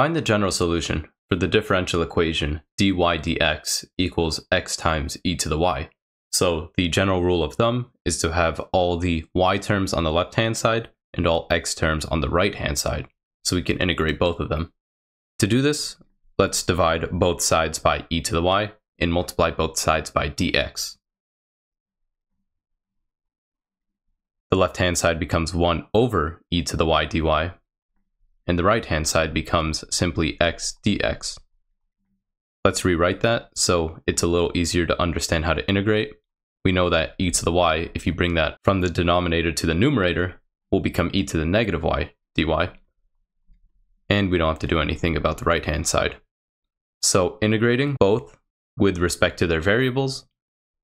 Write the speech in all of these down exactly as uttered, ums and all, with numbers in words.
Find the general solution for the differential equation dy dx equals x times e to the y. So the general rule of thumb is to have all the y terms on the left hand side and all x terms on the right hand side, so we can integrate both of them. To do this, let's divide both sides by e to the y and multiply both sides by dx. The left hand side becomes one over e to the y dy, and the right hand side becomes simply x dx. Let's rewrite that so it's a little easier to understand how to integrate. We know that e to the y, if you bring that from the denominator to the numerator, will become e to the negative y dy. And we don't have to do anything about the right hand side. So integrating both with respect to their variables,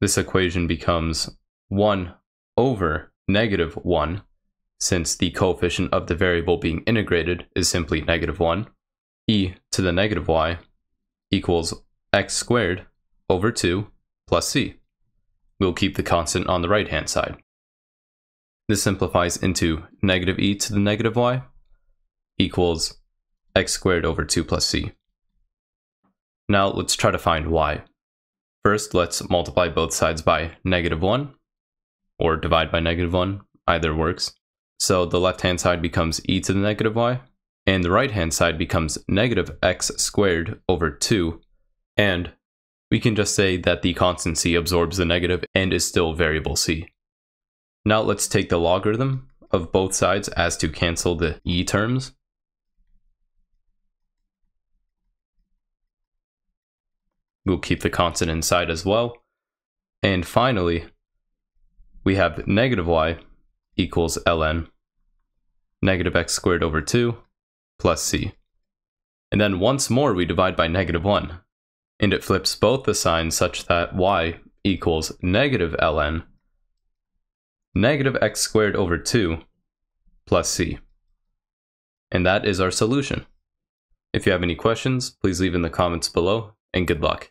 this equation becomes one over negative one, since the coefficient of the variable being integrated is simply negative one, e to the negative y equals x squared over two plus c. We'll keep the constant on the right hand side. This simplifies into negative e to the negative y equals x squared over two plus c. Now let's try to find y. First, let's multiply both sides by negative one, or divide by negative one, either works. So the left hand side becomes e to the negative y, and the right hand side becomes negative x squared over two, and we can just say that the constant c absorbs the negative and is still variable c. Now let's take the logarithm of both sides as to cancel the e terms. We'll keep the constant inside as well. And finally, we have negative y equals ln negative x squared over two plus c. And then once more we divide by negative one, and it flips both the signs such that y equals negative ln negative x squared over two plus c. And that is our solution. If you have any questions, please leave in the comments below, and good luck.